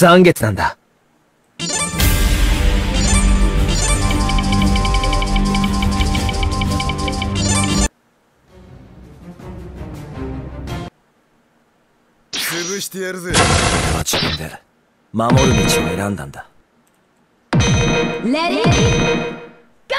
残月なんだ。潰してやるぜ。自分で守る道を選んだんだ。Ready? Go! 俺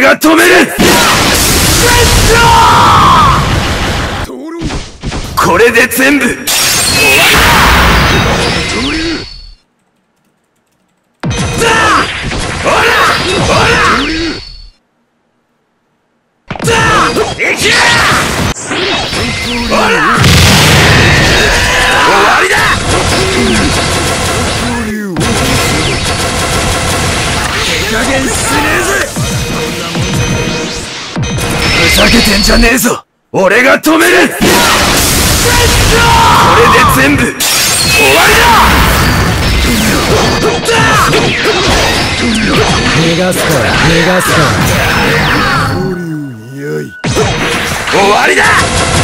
が止める。これで全部終わりだ。ほらほらいけ。ほら終わりだ。手加減すねえぜ。 ふざけてんじゃねえぞ。俺が止める。これで全部終わりだ。逃がすから終わりだ。逃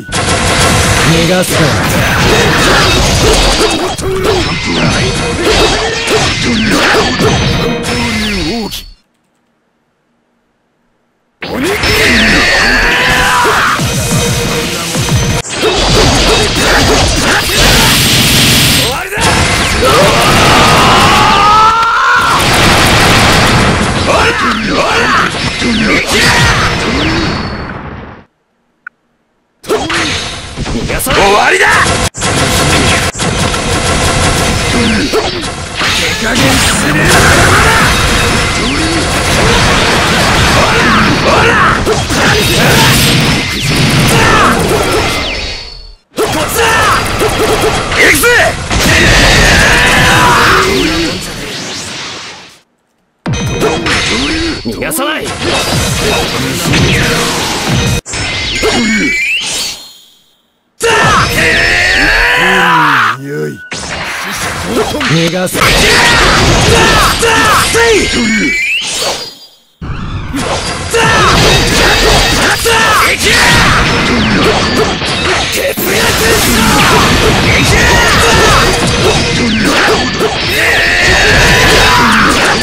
がすから。 逃がす。逃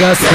がすか。